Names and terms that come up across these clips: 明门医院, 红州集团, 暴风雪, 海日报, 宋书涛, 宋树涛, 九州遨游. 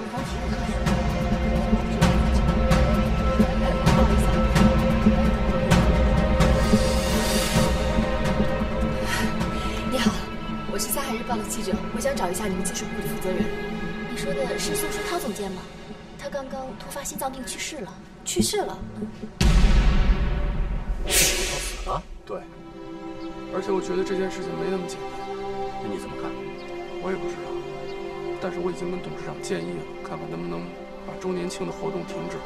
你好，我是《海日报》的记者，我想找一下你们技术部的负责人。你说的是宋书涛总监吗？他刚刚突发心脏病去世了。去世了？他死了？对。而且我觉得这件事情没那么简单。那你怎么看？我也不知道。 但是我已经跟董事长建议了，看看能不能把周年庆的活动停止。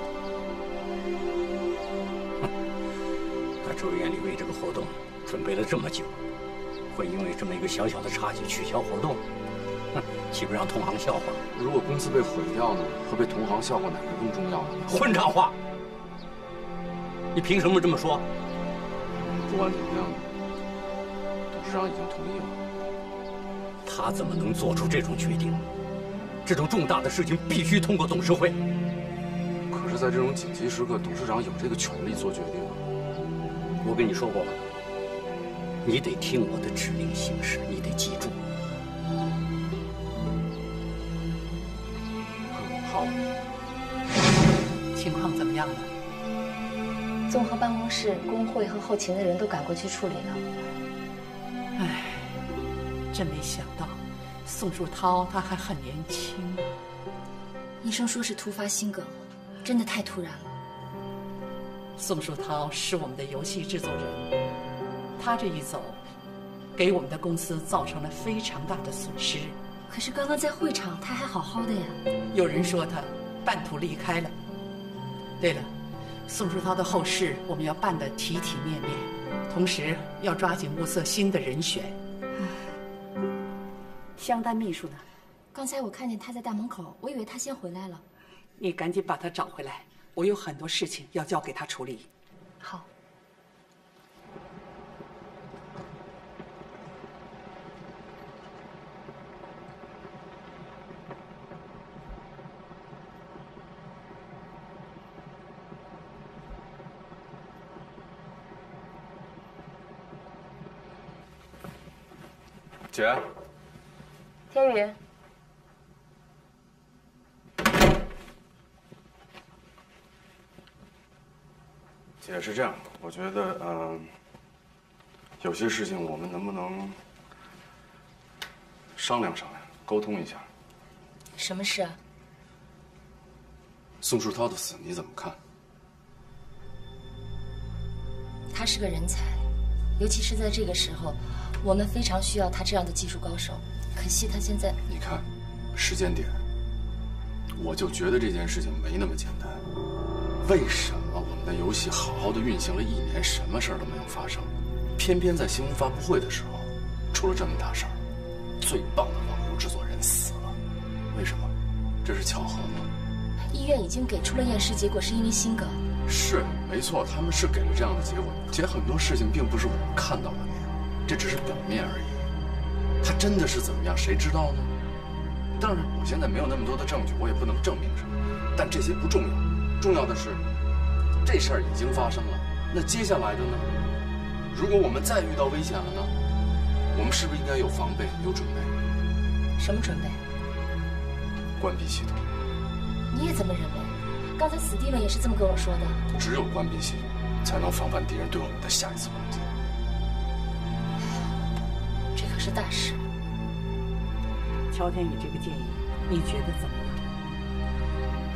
那周院里为这个活动准备了这么久，会因为这么一个小小的插曲取消活动，岂不让同行笑话？如果公司被毁掉呢，和被同行笑话哪个更重要呢？混账话！你凭什么这么说？不管怎么样，董事长已经同意了。他怎么能做出这种决定？ 这种重大的事情必须通过董事会。可是，在这种紧急时刻，董事长有这个权利做决定啊。我跟你说过吧，你得听我的指令行事，你得记住。好。情况怎么样了？综合办公室、工会和后勤的人都赶过去处理了。唉，真没想到。 宋树涛他还很年轻，医生说是突发心梗，真的太突然了。宋树涛是我们的游戏制作人，他这一走，给我们的公司造成了非常大的损失。可是刚刚在会场他还好好的呀。有人说他半途离开了。对了，宋树涛的后事我们要办得体体面面，同时要抓紧物色新的人选。 香丹秘书呢？刚才我看见他在大门口，我以为他先回来了。你赶紧把他找回来，我有很多事情要交给他处理。好。姐。 天宇，姐是这样，我觉得，有些事情我们能不能商量商量，沟通一下？什么事啊？宋树涛的死你怎么看？他是个人才，尤其是在这个时候，我们非常需要他这样的技术高手。 可惜他现在，你看，时间点，我就觉得这件事情没那么简单。为什么我们的游戏好好的运行了一年，什么事儿都没有发生，偏偏在新闻发布会的时候出了这么大事儿？最棒的网游制作人死了，为什么？这是巧合吗？医院已经给出了验尸结果，是因为心梗。是，没错，他们是给了这样的结果。且很多事情并不是我们看到的那样，这只是表面而已。 他真的是怎么样？谁知道呢？当然，我现在没有那么多的证据，我也不能证明什么。但这些不重要，重要的是，这事儿已经发生了。那接下来的呢？如果我们再遇到危险了呢？我们是不是应该有防备、有准备？什么准备？关闭系统。你也这么认为？刚才史蒂文也是这么跟我说的。只有关闭系统，才能防范敌人对我们的下一次攻击。 是大事。乔天宇这个建议，你觉得怎么样？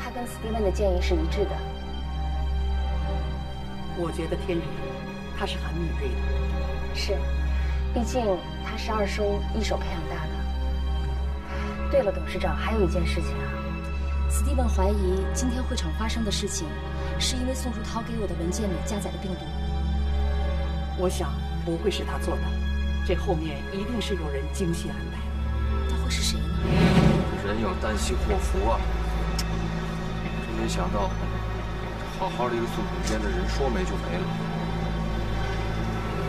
他跟史蒂文的建议是一致的。我觉得天宇他是很敏锐的。是，毕竟他是二叔一手培养大的。对了，董事长，还有一件事情啊，史蒂文怀疑今天会场发生的事情，是因为宋树涛给我的文件里加载了病毒。我想不会是他做的。 这后面一定是有人精心安排，那会是谁呢？人有旦夕祸福啊！真没想到，好好的一个宋总监的人，说没就没了。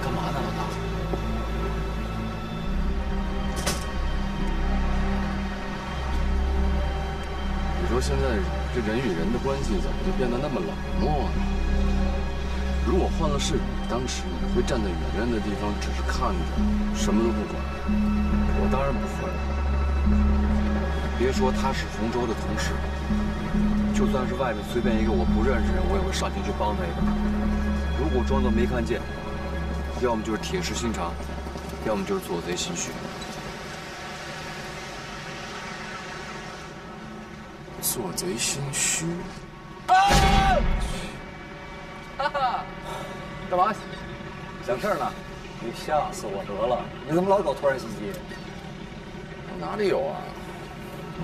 干嘛呢，老大？你说现在这人与人的关系怎么就变得那么冷漠呢？如果换了是你。 当时你会站在远远的地方，只是看着，什么都不管。我当然不会。别说他是洪州的同事，就算是外面随便一个我不认识的人，我也会上前去帮他一把。如果装作没看见，要么就是铁石心肠，要么就是做贼心虚。做贼心虚。啊！哈哈，干嘛？想事儿呢？你吓死我得了！你怎么老搞托人袭击？我哪里有啊？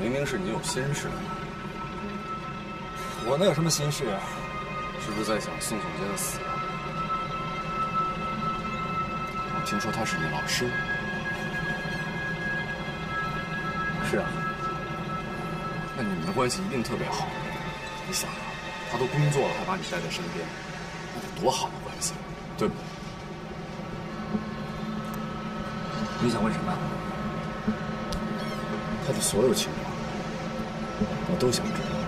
明明是你有心事。我能有什么心事啊？是不是在想宋总监的死啊？我听说他是你老师。是啊。那你们的关系一定特别好。你想啊，他都工作了还把你带在身边，那得多好的关系，对不对？你想问什么？他的所有情况，我都想知道。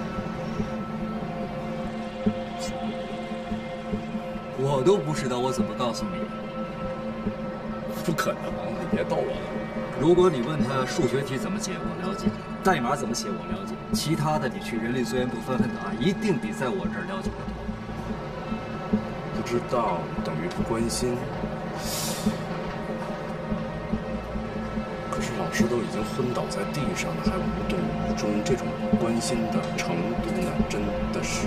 我都不知道，我怎么告诉你？不可能，你别逗我了。如果你问他数学题怎么解，我了解；代码怎么写，我了解；其他的你去人力资源部翻翻答案，一定比在我这儿了解得多。不知道等于不关心。老师都已经昏倒在地上了，还无动于衷，这种关心的程度呢，真的是……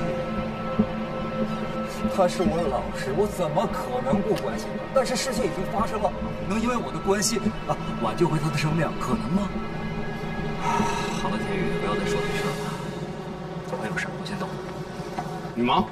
他是我老师，我怎么可能不关心？但是事情已经发生了，能因为我的关心啊挽救回他的生命，可能吗？好了，田宇，不要再说这事了。我有事，我先走了。你忙。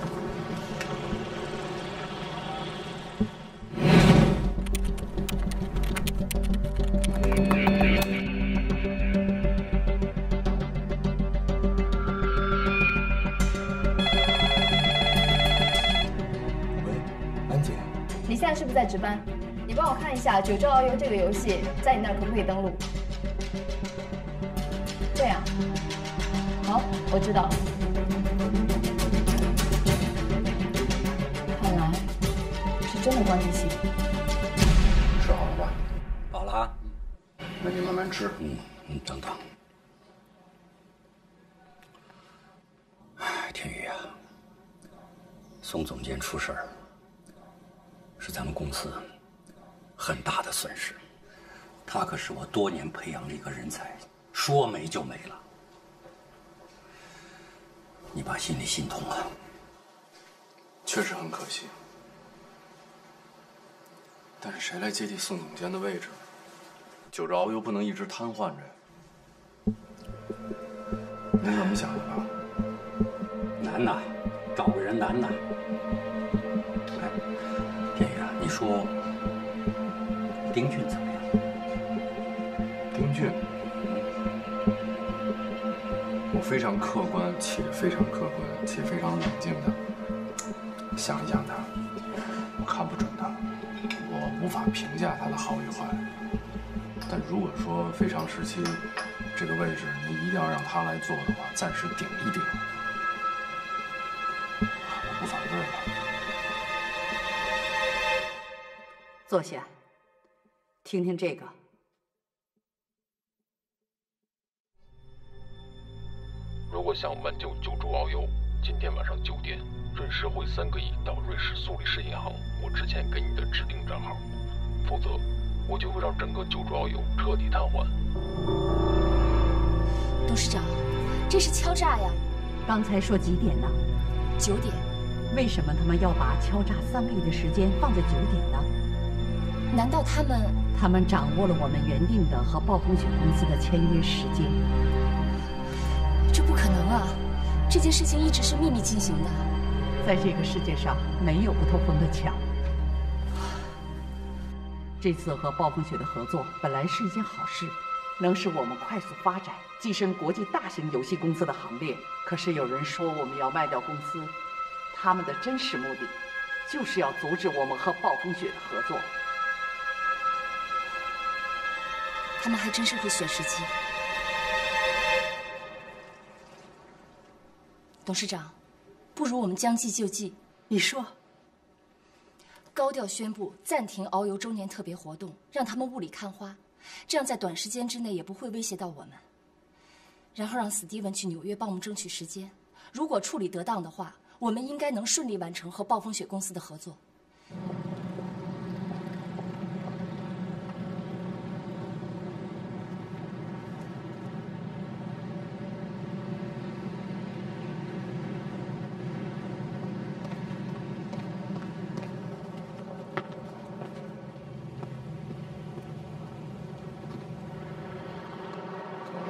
在值班，你帮我看一下《九州遨游》这个游戏在你那儿可不可以登录？这样，好，我知道了。看来是真的关系系。吃好了吧？饱了啊。那你慢慢吃。嗯，等等。哎，天宇啊，宋总监出事儿。是咱们公司很大的损失，他可是我多年培养的一个人才，说没就没了。你爸心里心痛啊，确实很可惜。但是谁来接替宋总监的位置？九州遨游不能一直瘫痪着呀。你怎么想的啊？难呐，找个人难呐。你说丁俊怎么样？丁俊，我非常客观，且非常冷静的想一想他，我看不准他，我无法评价他的好与坏。但如果说非常时期这个位置您一定要让他来做的话，暂时顶一顶，我不反对了。坐下，听听这个。如果想挽救九州遨游，今天晚上9点，准时汇3个亿到瑞士苏黎世银行我之前给你的指定账号，否则我就会让整个九州遨游彻底瘫痪。董事长，这是敲诈呀！刚才说几点呢？9点。为什么他们要把敲诈3个亿的时间放在9点呢？难道他们掌握了我们原定的和暴风雪公司的签约时间？这不可能啊！这件事情一直是秘密进行的。在这个世界上，没有不透风的墙。这次和暴风雪的合作本来是一件好事，能使我们快速发展，跻身国际大型游戏公司的行列。可是有人说我们要卖掉公司，他们的真实目的就是要阻止我们和暴风雪的合作。他们还真是会选时机。董事长，不如我们将计就计。你说，高调宣布暂停遨游周年特别活动，让他们雾里看花，这样在短时间之内也不会威胁到我们。然后让史蒂文去纽约帮我们争取时间。如果处理得当的话，我们应该能顺利完成和暴风雪公司的合作。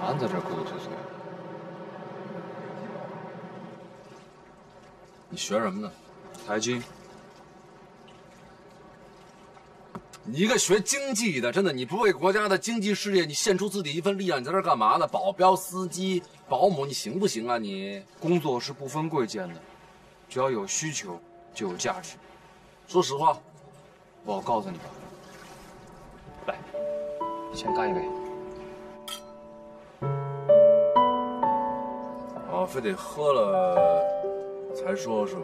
俺在这咕嘟碎碎。你学什么呢？财经？你一个学经济的，真的，你不为国家的经济事业你献出自己一份力量，你在这干嘛呢？保镖、司机、保姆，你行不行啊你？你工作是不分贵贱的，只要有需求就有价值。说实话，我告诉你吧，来，先干一杯。 啊，非得喝了才说是吧？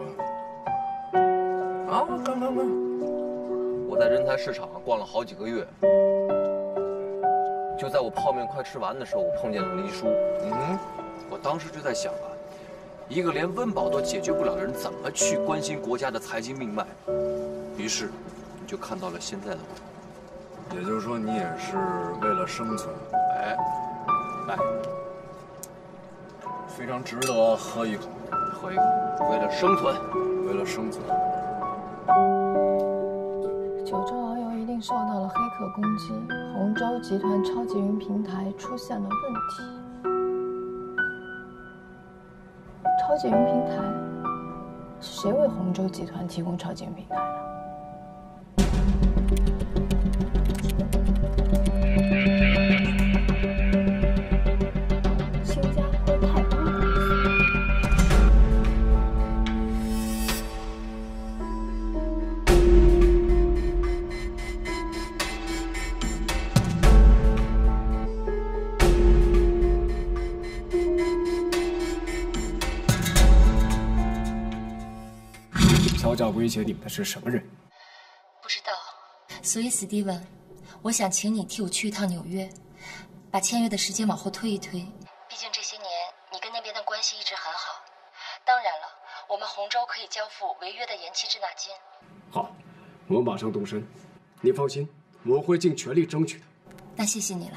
啊，干！我在人才市场逛了好几个月，就在我泡面快吃完的时候，我碰见了黎叔。嗯，我当时就在想啊，一个连温饱都解决不了的人，怎么去关心国家的财经命脉？于是，你就看到了现在的我。也就是说，你也是为了生存。哎，来。 非常值得喝一口，喝一口，为了生存，为了生存。九州遨游一定受到了黑客攻击，红州集团超级云平台出现了问题。超级云平台是谁为红州集团提供超级云平台的？ 小脚威胁你们的是什么人？不知道。所以，史蒂文，我想请你替我去一趟纽约，把签约的时间往后推一推。毕竟这些年你跟那边的关系一直很好。当然了，我们红州可以交付违约的延期滞纳金。好，我们马上动身。您放心，我会尽全力争取的。那谢谢你了。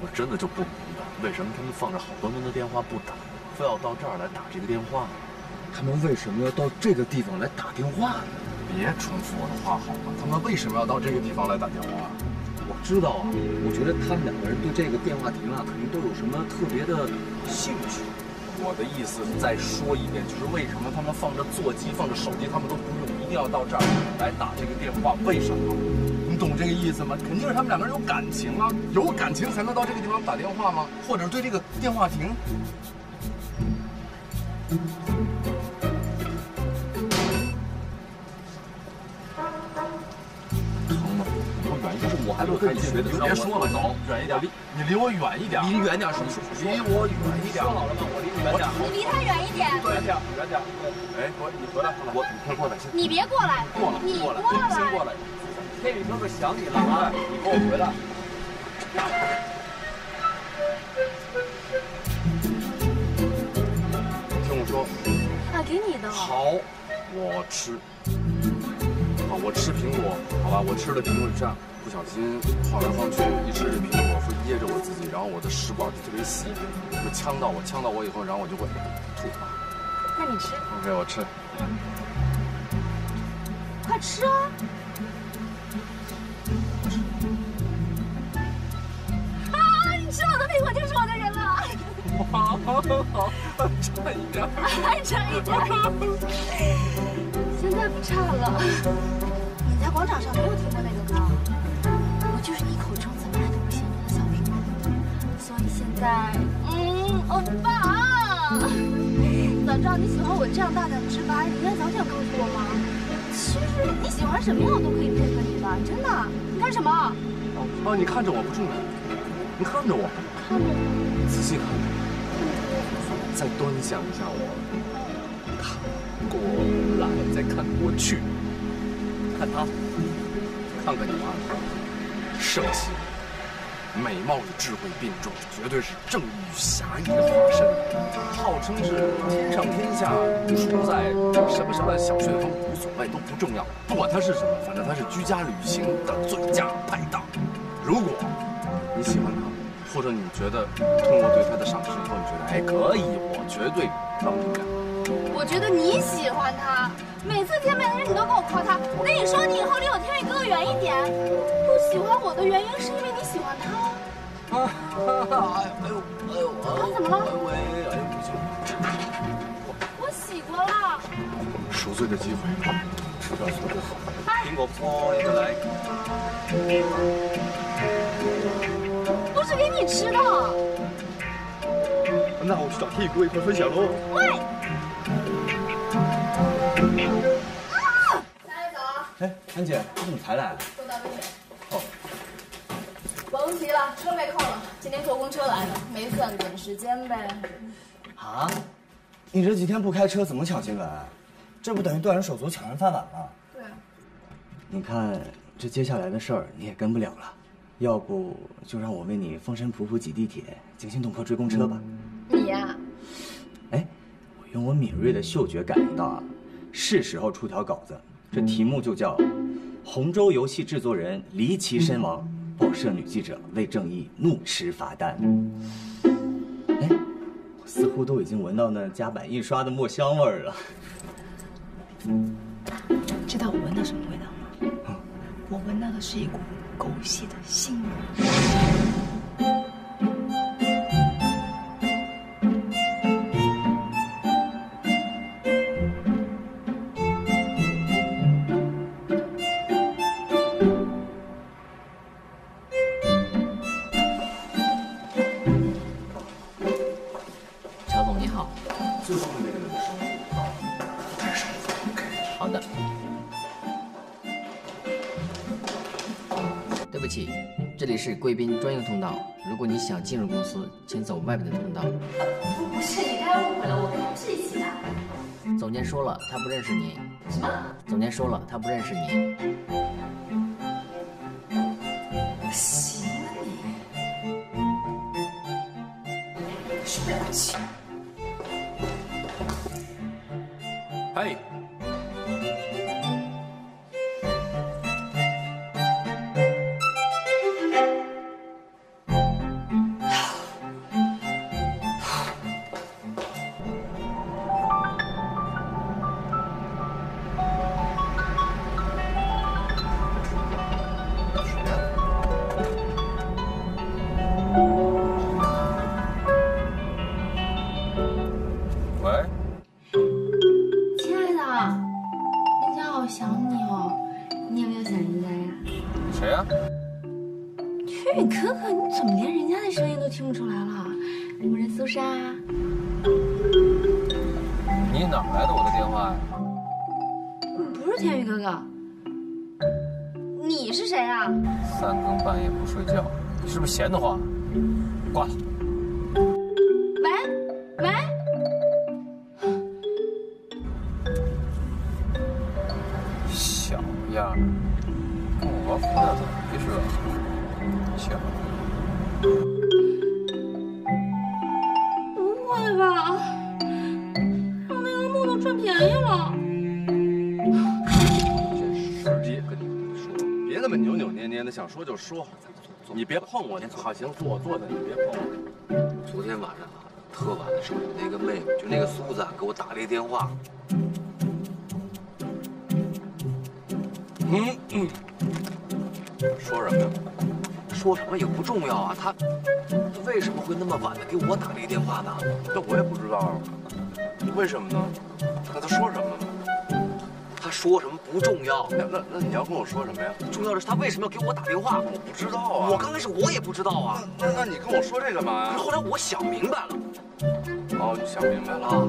我真的就不明白，为什么他们放着好端端的电话不打，非要到这儿来打这个电话？他们为什么要到这个地方来打电话呢？别重复我的话好吗？他们为什么要到这个地方来打电话？我知道啊，我觉得他们两个人对这个电话亭啊，肯定都有什么特别的兴趣。我的意思再说一遍，就是为什么他们放着座机、放着手机，他们都不用，一定要到这儿来打这个电话？为什么？ 懂这个意思吗？肯定是他们两个人有感情啊，有感情才能到这个地方打电话吗？或者是对这个电话亭？疼吗？离我远一点！不是，我还没有开学的，你别说了，走，远一点。你离我远一点。离远点，叔叔。离我远一点。说老了吗？我离你远点。你离他远一点。远点，远点。哎，你回来，我你快过来先。你别过来。过来，你过来，先过来。 天宇哥哥想你了啊！你给我回来！听我说。啊，给你的。好，我吃。啊，我吃苹果，好吧，我吃了苹果酱，不小心晃来晃去，一只苹果会噎着我自己，然后我的食管特别细，会呛到我，呛到我以后，然后我就会吐。那你吃。OK， 我吃。快吃啊！ 吃我的苹果就是我的人了。好，好，差一点，还差一点，现在不差了。你在广场上没有听过那个歌，我就是一口中怎么爱都不行的小苹果，所以现在，欧巴，早知道你喜欢我这样大胆直白，你应该早点告诉我嘛。其实你喜欢什么样我都可以配合你的，真的。你干什么？哦，你看着我不重要。 你看着我，看着我，仔细看着我，再端详一下我，看过来，再看过去，看他，看看你妈。圣贤、美貌与智慧并重，绝对是正义与侠义的化身。号称是天上天下无处不在，什么什么小旋风无所谓都不重要，不管他是什么，反正他是居家旅行的最佳拍档。如果你喜欢他，或者你觉得通过对他的赏识以后，你觉得哎可以，我绝对帮你干。 我觉得你喜欢他，每次见面的人你都跟我夸他，那你说你以后离我天宇哥哥远一点。不喜欢我的原因是因为你喜欢他呀。啊！哎呦！怎么了？我洗过了。赎罪的机会，不要错过。苹果搓一个来。不是给你吃的。那我去找天宇哥一块分享喽。喂。 啊！大家早。哎，安姐，你怎么才来？我倒杯水。哦。甭急了，车被扣了。今天坐公车来的，没算赶时间呗。啊？你这几天不开车，怎么抢亲吻？这不等于断人手足、抢人饭碗吗？对。你看，这接下来的事儿你也跟不了了，要不就让我为你风尘仆仆挤地铁，惊心动魄追公车吧。你呀。哎。 用我敏锐的嗅觉感应到啊，是时候出条稿子。这题目就叫《红州游戏制作人离奇身亡，报社女记者为正义怒吃罚单》。哎，我似乎都已经闻到那夹板印刷的墨香味儿了。知道我闻到什么味道吗？嗯，我闻到的是一股狗血的腥味。 是贵宾专用通道。如果你想进入公司，请走外面的通道。不是，你该误会了，我跟他是一起的。总监说了，他不认识你。什么？总监说了，他不认识你。行了你，是不要去。嗨。 闲得慌，挂了。喂喂，小样儿，跟我玩疯了怎么回事？行。不会吧？让那个木头占便宜了？真是直接跟你说，别那么扭扭捏捏的，想说就说。 你别碰我！好行，坐我坐的，你别碰我。昨天晚上啊，特晚的时候，那个妹妹就那个苏子给我打了一电话。说什么呀？说什么也不重要啊。她为什么会那么晚的给我打了一电话呢？那我也不知道，为什么呢？那她说什么呢？ 说什么不重要，那你要跟我说什么呀？重要的是他为什么要给我打电话？我不知道啊，我刚开始我也不知道啊。那你跟我说这干嘛呀？后来我想明白了。哦，你想明白了？啊、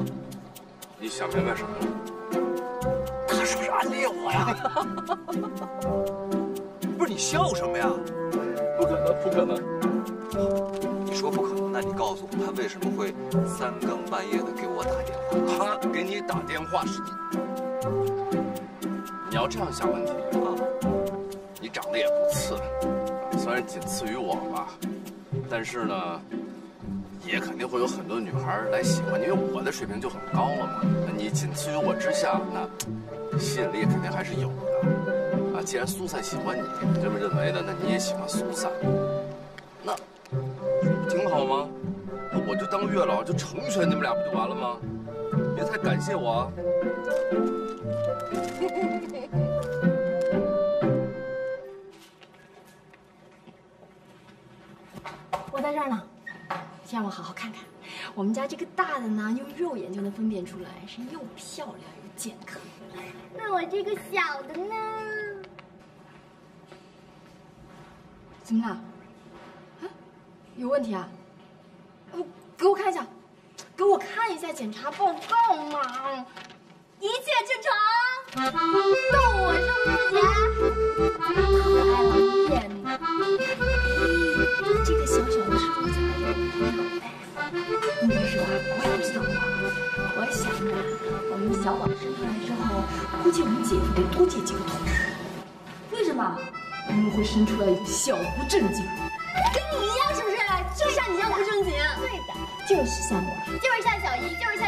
你想明白什么了？他是不是暗恋我呀？不是你笑什么呀？不可能，不可能！你说不可能，那你告诉我，他为什么会三更半夜的给我打电话？他给你打电话是你。 你要这样想问题啊，你长得也不次，虽然仅次于我吧，但是呢，也肯定会有很多女孩来喜欢你，因为我的水平就很高了嘛。那你仅次于我之下，那吸引力肯定还是有的。啊，既然苏珊喜欢你，这么认为的，那你也喜欢苏珊，那挺好吗？那我就当月老，就成全你们俩不就完了吗？别太感谢我啊。 我在这儿呢，先让我好好看看。我们家这个大的呢，用肉眼就能分辨出来，是又漂亮又健康。那我这个小的呢？怎么了？啊？有问题啊？给我看一下，给我看一下检查报告嘛。 一切正常，逗我是不是姐？太可爱了，骗你！这个小小的是我怎么有的？你这是吧？我也知道。我想啊，我们小宝生出来之后，估计我们姐夫得多借几个同事。为什么？因为会生出来一个小不正经。跟你一样是不是？就像你一样不正经。对的，就是像我，就是像小姨，就是像。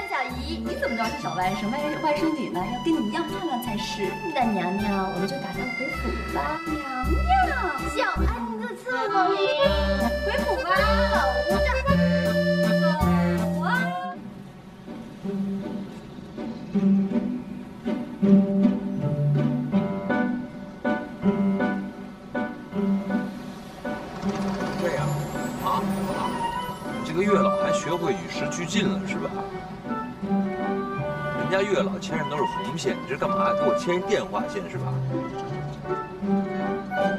你怎么知道是小外甥？外甥女呢，要跟你一样漂亮才是。那娘娘，我们就打算回府吧。娘娘，小安子伺候你，回府吧，走着，走啊。对呀，啊，这个月老还学会与时俱进了，是吧？ 人家月老牵上都是红线，你这干嘛？给我牵一电话线是吧？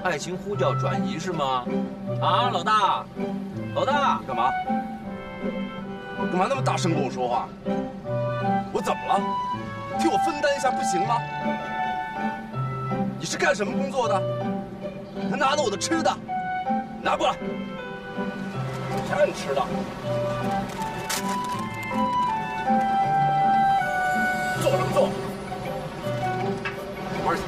爱情呼叫转移是吗？啊，老大，老大，干嘛？干嘛那么大声跟我说话？我怎么了？替我分担一下不行吗？你是干什么工作的？能拿走我的吃的？拿过来！谁让你吃的？ 坐什么坐？玩去！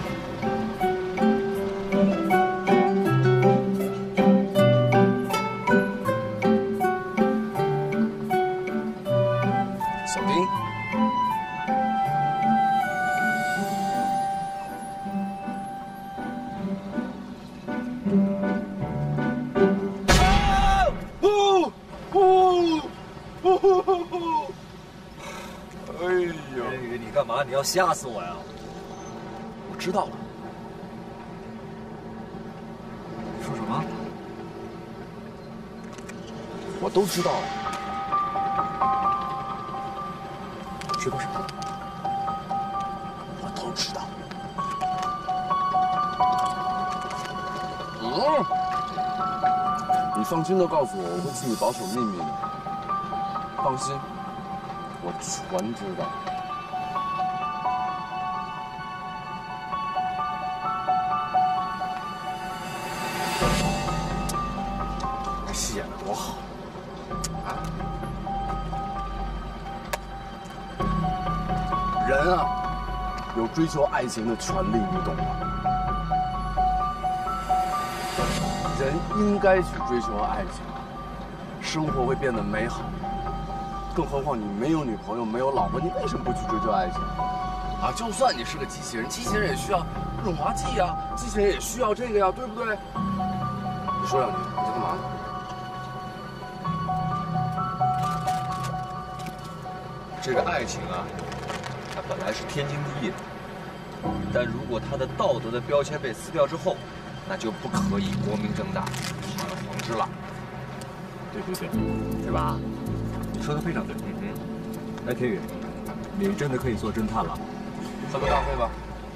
小丁，啊！呜呜呜！ 哎呦！你干嘛？你要吓死我呀！我知道了。你说什么？我都知道了。谁不是？我都知道。嗯。你放心的告诉我，我会替你保守秘密的。放心。 我全知道。那戏演的多好啊！人啊，有追求爱情的权利，你懂吗？人应该去追求爱情，生活会变得美好。 更何况你没有女朋友，没有老婆，你为什么不去追求爱情啊？就算你是个机器人，机器人也需要润滑剂呀，机器人也需要这个呀，对不对？你说两句，你在干嘛呢？这个爱情啊，它本来是天经地义的，但如果它的道德的标签被撕掉之后，那就不可以光明正大、堂而皇之了，对不对？对吧？ 说的非常对，哎，天宇，你真的可以做侦探了。喝杯咖啡吧，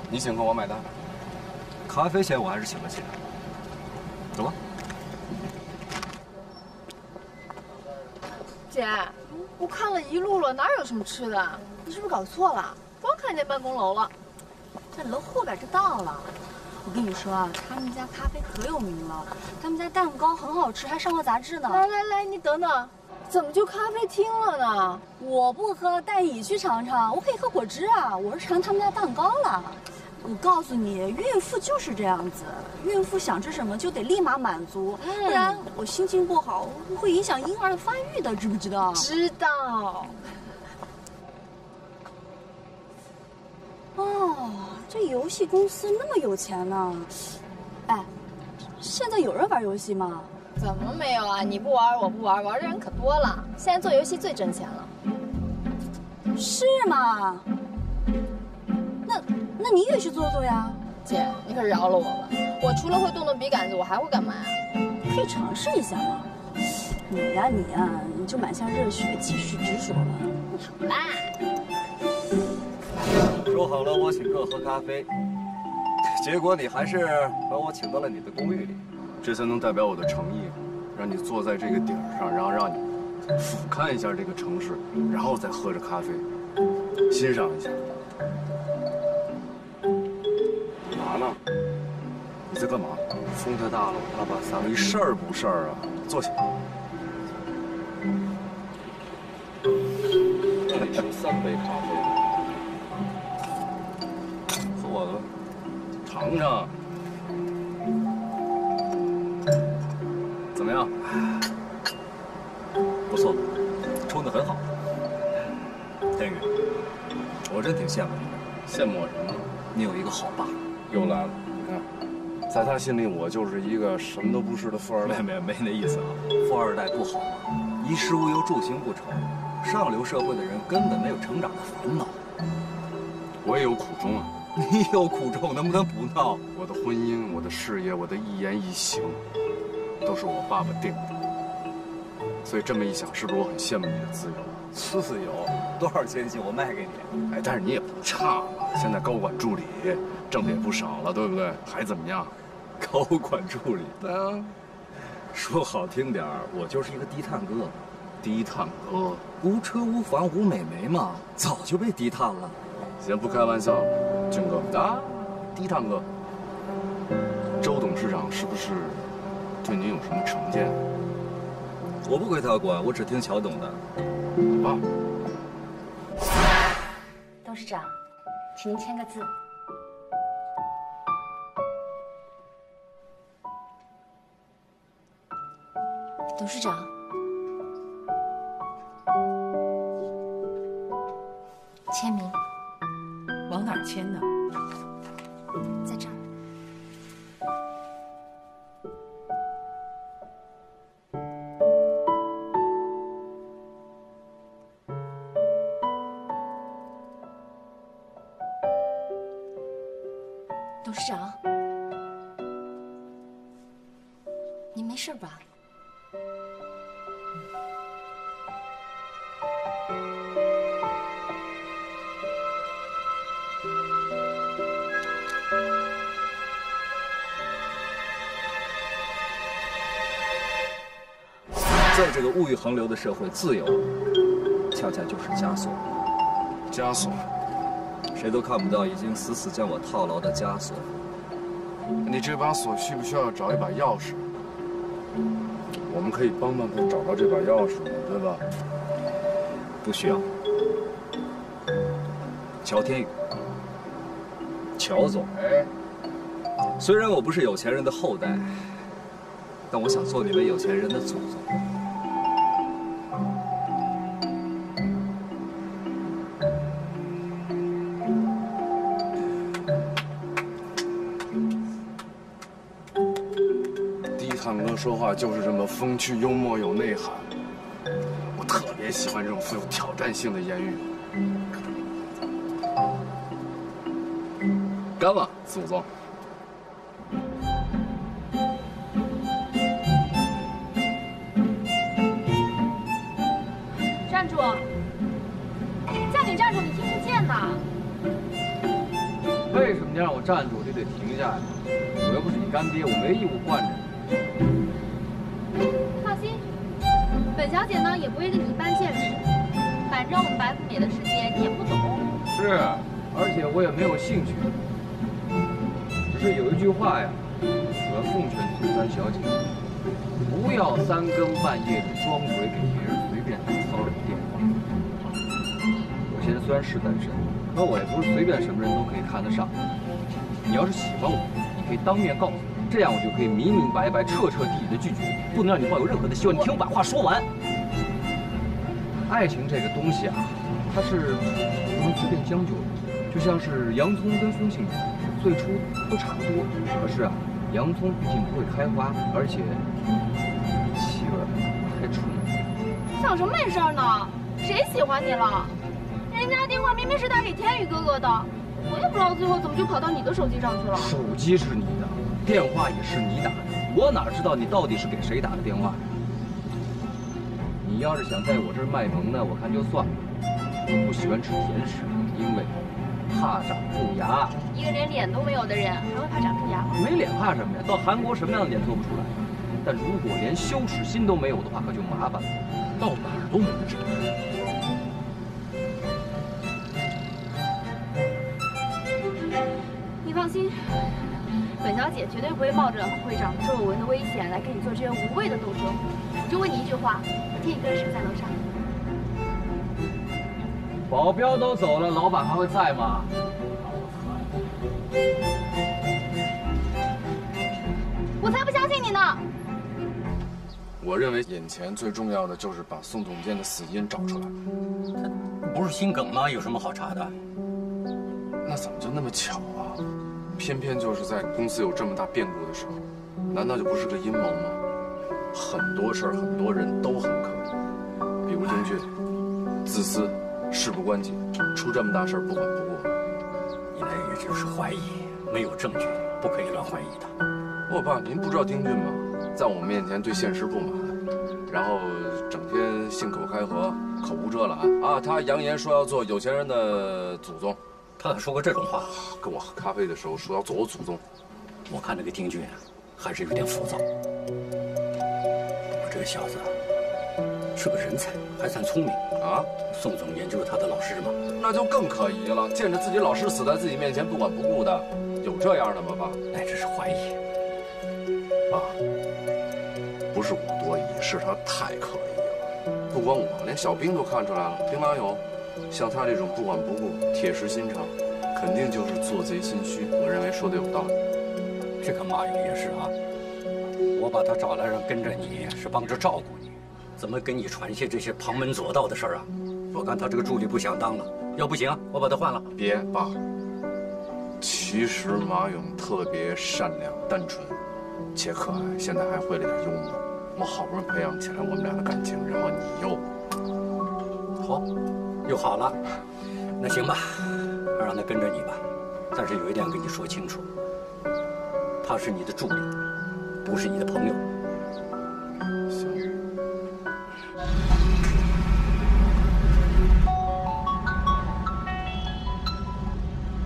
你请客我买单。咖啡钱我还是请得起的。走吧。姐，我看了一路了，哪有什么吃的？你是不是搞错了？光看见办公楼了，这楼后边就到了。我跟你说啊，他们家咖啡可有名了，他们家蛋糕很好吃，还上过杂志呢。来来来，你等等。 怎么就咖啡厅了呢？我不喝，带你去尝尝。我可以喝果汁啊！我是尝他们家蛋糕了。我告诉你，孕妇就是这样子，孕妇想吃什么就得立马满足，不然我心情不好会影响婴儿的发育的，知不知道？知道。哦，这游戏公司那么有钱呢？哎，现在有人玩游戏吗？怎么没有啊？你不玩，我不玩，玩的人可多了。现在做游戏最挣钱了。是吗？ 那你也去做做呀，姐，你可饶了我吧！我除了会动动笔杆子，我还会干嘛呀？可以尝试一下嘛。你呀，你就满腔热血，继续执着了。好啦。说好了我请客喝咖啡，结果你还是把我请到了你的公寓里，这才能代表我的诚意，让你坐在这个顶上，然后让你俯瞰一下这个城市，然后再喝着咖啡，欣赏一下。 你在干嘛？风太大了，我怕把咱们一事儿不事儿啊！坐下。这里是3杯咖啡，喝我的吧，尝尝。怎么样？不错，冲得很好。天宇，我真挺羡慕你的。羡慕我什么？你有一个好爸。又来了，你看。 在他心里，我就是一个什么都不是的富二代。没那意思啊，富二代不好吗？衣食无忧，住行不愁。上流社会的人根本没有成长的烦恼。我也有苦衷啊。你有苦衷，能不能不闹？我的婚姻，我的事业，我的一言一行，都是我爸爸定的。所以这么一想，是不是我很羡慕你的自由？自由？多少千金我卖给你？哎，但是你也不差嘛，现在高管助理挣的也不少了，对不对？还怎么样？ 高管助理，对啊，说好听点儿，我就是一个低碳哥。低碳哥，无车无房无美眉嘛，早就被低碳了。先不开玩笑，军哥啊，低碳哥，周董事长是不是对您有什么成见？我不归他管，我只听乔董的。爸，董事长，请您签个字。 董事长，签名。往哪儿签呢？在这儿。董事长，您没事吧？ 在这个物欲横流的社会，自由恰恰就是枷锁。枷锁，谁都看不到，已经死死将我套牢的枷锁。你这把锁需不需要找一把钥匙？我们可以帮帮他找到这把钥匙，对吧？不需要。乔天宇，乔总，虽然我不是有钱人的后代，但我想做你们有钱人的祖宗。 说话就是这么风趣幽默有内涵，我特别喜欢这种富有挑战性的言语。干吧，祖宗！站住！叫你站住，你听不见呐！为什么你让我站住？我就得停下呀！我又不是你干爹，我没义务惯着你。 本小姐呢也不会跟你一般见识，反正我们白富美的世界你也不懂。是，而且我也没有兴趣。只是有一句话呀，我要奉劝你们班小姐，不要三更半夜的装鬼给别人随便骚扰电话。我现在虽然是单身，可我也不是随便什么人都可以看得上。你要是喜欢我，你可以当面告诉我，这样我就可以明明白白、彻彻底底的拒绝，不能让你抱有任何的希望。你听我把话说完。爱情这个东西啊，它是不能随便将就的，就像是洋葱跟风信子，最初都差不多，可是啊，洋葱毕竟不会开花，而且气味太重了。想什么闷事儿呢？谁喜欢你了？ 人家电话明明是打给天宇哥哥的，我也不知道最后怎么就跑到你的手机上去了。手机是你的，电话也是你打的，我哪知道你到底是给谁打的电话？你要是想在我这儿卖萌呢，我看就算了。我不喜欢吃甜食，因为怕长蛀牙。一个连脸都没有的人，还会怕长蛀牙？没脸怕什么呀？到韩国什么样的脸做不出来？但如果连羞耻心都没有的话，可就麻烦了，到哪儿都没人知道。 你放心，本小姐绝对不会冒着会长皱纹的危险来跟你做这些无谓的斗争。我就问你一句话：天宇哥是不是在楼上？保镖都走了，老板还会在吗？我才不相信你呢！我认为眼前最重要的就是把宋总监的死因找出来。不是心梗吗？有什么好查的？那怎么就那么巧啊？ 偏偏就是在公司有这么大变故的时候，难道就不是个阴谋吗？很多事儿，很多人都很可能，比如丁俊，自私，事不关己，出这么大事儿不管不顾。你那也只是怀疑，没有证据，不可以乱怀疑的。我爸，您不知道丁俊吗？在我面前对现实不满，然后整天信口开河，口无遮拦啊！他扬言说要做有钱人的祖宗。 他咋说过这种话？跟我喝咖啡的时候说要做我祖宗。我看那个丁俊啊，还是有点浮躁。我这个小子是个人才，还算聪明啊。宋总监就是他的老师嘛，那就更可疑了。见着自己老师死在自己面前不管不顾的，有这样的吗？爸，那只是怀疑。爸，不是我多疑，是他太可疑了。不光我，连小兵都看出来了。兵马俑。 像他这种不管不顾、铁石心肠，肯定就是做贼心虚。我认为说的有道理。这个马勇也是啊，我把他找来让跟着你是帮着照顾你，怎么跟你传些这些旁门左道的事儿啊？我看他这个助理不想当了，要不行，我把他换了。别，爸。其实马勇特别善良、单纯，且可爱，现在还会了点幽默。我好不容易培养起来我们俩的感情，然后你又……好。 又好了，那行吧，让他跟着你吧。但是有一点跟你说清楚，他是你的助理，不是你的朋友。行。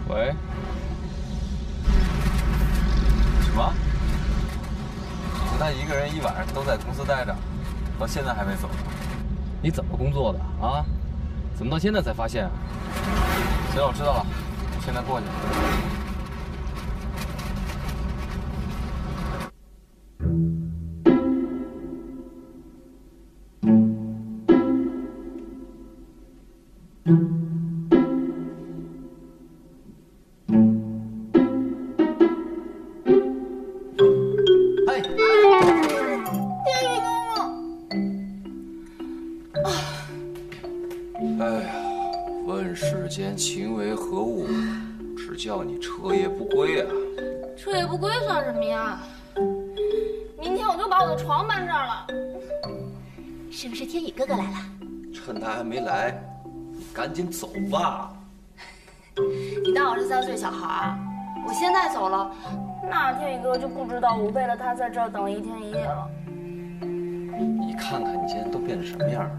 喂？什么？你说他一个人一晚上都在公司待着，到现在还没走？你怎么工作的啊？ 怎么到现在才发现啊？行，我知道了，我现在过去。哎，天宇哥哥。 哎呀，问世间情为何物，只叫你彻夜不归啊！彻夜不归算什么呀？明天我就把我的床搬这儿了。是不是天宇哥哥来了？趁他还没来，你赶紧走吧。你当我是3岁小孩啊？我现在走了，那天宇哥就不知道我为了他在这儿等一天一夜了。你看看你现在都变成什么样了，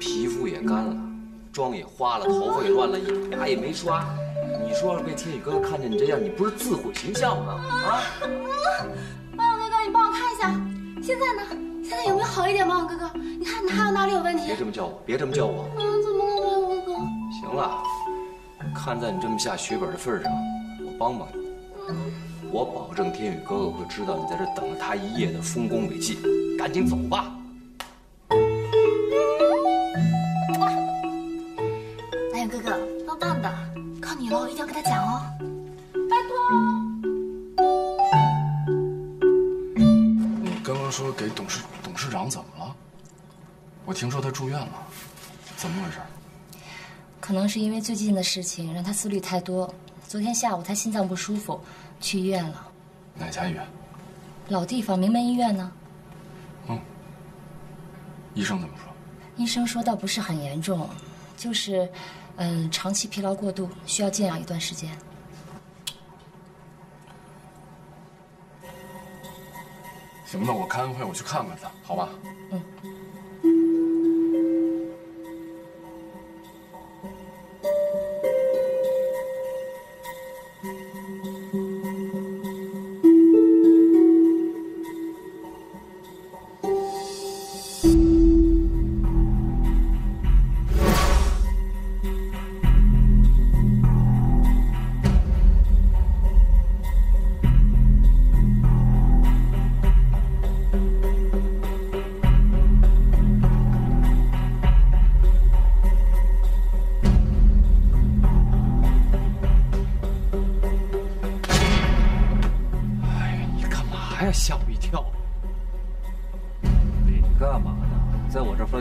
皮肤也干了。 妆也花了，头发也乱了，牙也没刷。你说要是被天宇哥哥看见你这样，你不是自毁形象吗？啊！王哥哥，你帮我看一下，现在呢？现在有没有好一点？王哥哥，你看还有哪里有问题？别这么叫我，别这么叫我。怎么了，王哥哥？行了，看在你这么下血本的份上，我帮帮你。我保证天宇哥哥会知道你在这等了他一夜的丰功伟绩。赶紧走吧。 哥哥，棒棒的，靠你了，一定要跟他讲哦，拜托哦。说给董事长怎么了？我听说他住院了，怎么回事？可能是因为最近的事情让他思虑太多。昨天下午他心脏不舒服，去医院了。哪家医院？老地方，明门医院呢。嗯。医生怎么说？医生说倒不是很严重，就是，长期疲劳过度，需要静养一段时间。 行，那我开完会我去看看他，好吧？嗯。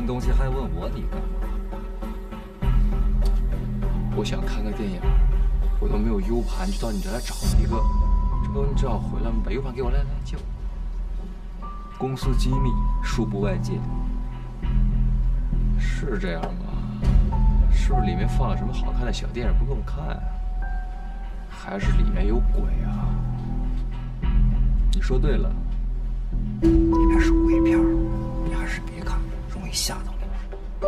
东西还问我你干嘛？我想看个电影，我都没有 U 盘，就到你这来找一个。这不你只要回来，把 U 盘给我来借我。公司机密，恕不外借。是这样吗？是不是里面放了什么好看的小电影不给我们看啊？还是里面有鬼啊？你说对了，里面是鬼片，你还是别看。 吓到了！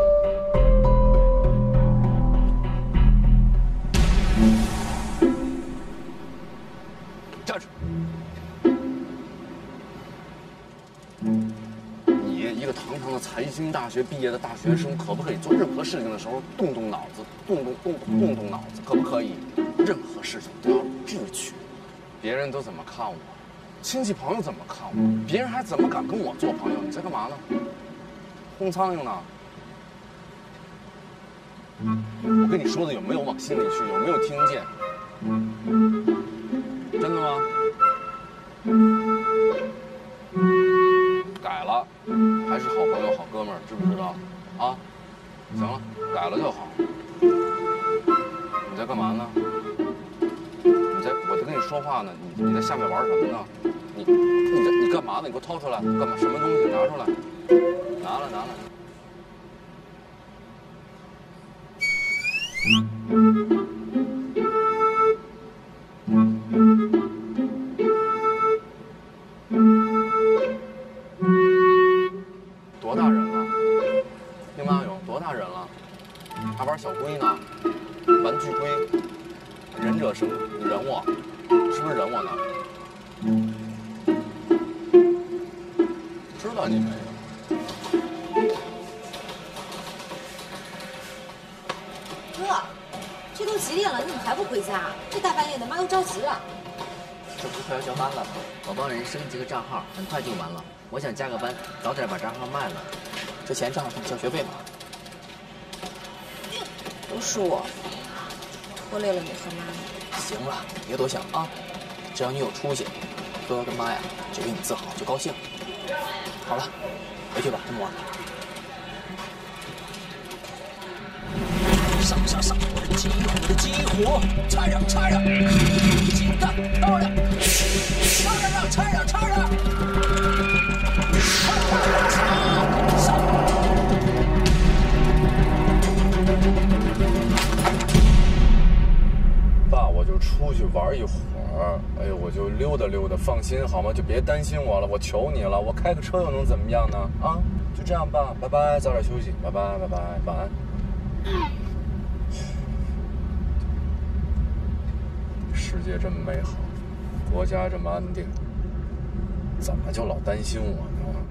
站住！你一个堂堂的财经大学毕业的大学生，可不可以做任何事情的时候动动脑子，动动脑子，可不可以？任何事情都要智取。别人都怎么看我，亲戚朋友怎么看我，别人还怎么敢跟我做朋友？你在干嘛呢？ 轰苍蝇呢？我跟你说的有没有往心里去？有没有听见？真的吗？改了，还是好朋友、好哥们儿，知不知道？啊，行了，改了就好。你在干嘛呢？我在跟你说话呢，你在下面玩什么呢？你干嘛呢？你给我掏出来，干嘛？什么东西？拿出来。 拿了。多大人了？兵马俑多大人了？还玩小龟呢？玩具龟？忍者神，你忍我？是不是忍我呢？知道你没有。 几点了？你怎么还不回家？这大半夜的，妈都着急了。这不快要交班了吗？我帮人升级个账号，很快就完了。我想加个班，早点把账号卖了，这钱正好给你交学费嘛。都是我，拖累了你和妈。行了，你别多想啊，只要你有出息，哥跟妈呀就给你自豪，就高兴。好了，回去吧，这么晚了。 上我的激活，插上，鸡蛋到了，插上，爸，我就出去玩一会儿，哎呦，我就溜达溜达，放心好吗？就别担心我了，我求你了，我开个车又能怎么样呢？啊，就这样吧，拜拜，早点休息，拜拜，晚安。 世界这么美好，国家这么安定，怎么就老担心我